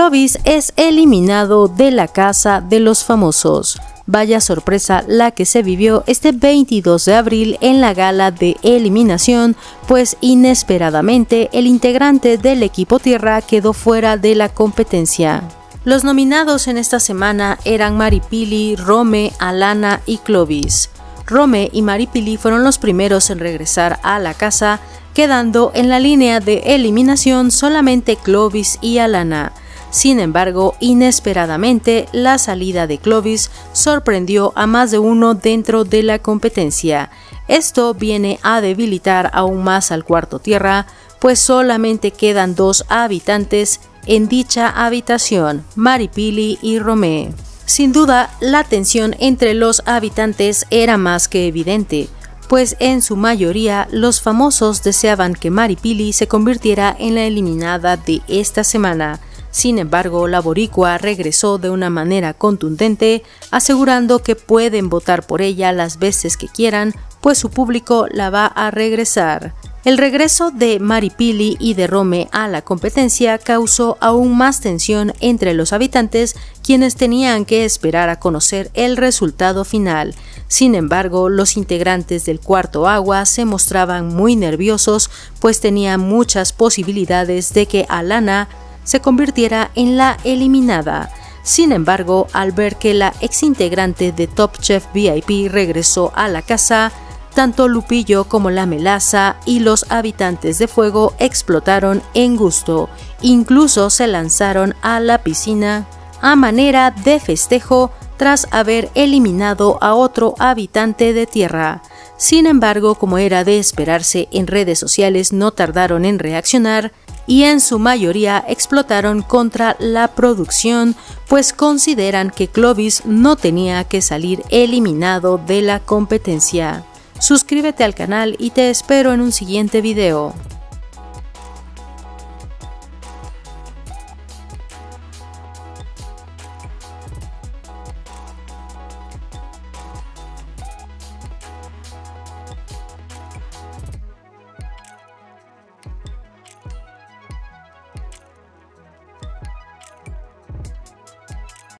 Clovis es eliminado de la casa de los famosos. Vaya sorpresa la que se vivió este 22 de abril en la gala de eliminación, pues inesperadamente el integrante del equipo Tierra quedó fuera de la competencia. Los nominados en esta semana eran Maripily, Romeh, Alana y Clovis. Romeh y Maripily fueron los primeros en regresar a la casa, quedando en la línea de eliminación solamente Clovis y Alana. Sin embargo, inesperadamente, la salida de Clovis sorprendió a más de uno dentro de la competencia. Esto viene a debilitar aún más al cuarto tierra, pues solamente quedan dos habitantes en dicha habitación, Maripily y Romeh. Sin duda, la tensión entre los habitantes era más que evidente, pues en su mayoría los famosos deseaban que Maripily se convirtiera en la eliminada de esta semana. Sin embargo, la boricua regresó de una manera contundente, asegurando que pueden votar por ella las veces que quieran, pues su público la va a regresar. El regreso de Maripily y de Romeh a la competencia causó aún más tensión entre los habitantes, quienes tenían que esperar a conocer el resultado final. Sin embargo, los integrantes del cuarto agua se mostraban muy nerviosos, pues tenían muchas posibilidades de que Alana se convirtiera en la eliminada. Sin embargo, al ver que la exintegrante de Top Chef VIP regresó a la casa, tanto Lupillo como la melaza y los habitantes de fuego explotaron en gusto. Incluso se lanzaron a la piscina a manera de festejo tras haber eliminado a otro habitante de tierra. Sin embargo, como era de esperarse, en redes sociales no tardaron en reaccionar y en su mayoría explotaron contra la producción, pues consideran que Clovis no tenía que salir eliminado de la competencia. Suscríbete al canal y te espero en un siguiente video.